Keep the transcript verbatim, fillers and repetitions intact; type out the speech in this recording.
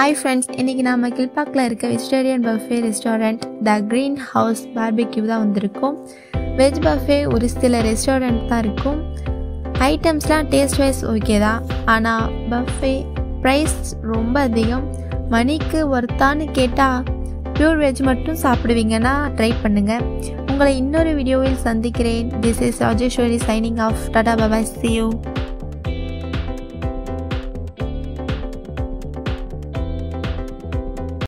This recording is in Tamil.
Hi friends, இன்னைக்கு நாம கில்பாக்கல இருக்க vegetarian buffet restaurant The Greenhouse Barbecue தான் வந்திருக்கோம். வெஜ் பஃபே ஒரு சில ரெஸ்டாரன்ட் தான் இருக்கும். ஐட்டம்ஸ்லாம் டேஸ்ட் வைஸ் ஓகே தான். ஆனா பஃபே பிரைஸ் ரொம்ப அதிகம். மணிக்கு வர்த்தான்னு கேட்டா பியூர் வெஜ் மட்டும் சாப்பிடுவீங்கன்னா ட்ரை பண்ணுங்க. உங்களை இன்னொரு வீடியோவில் சந்திக்கிறேன். This is Rajeshwari signing off. Tata bye bye. See you.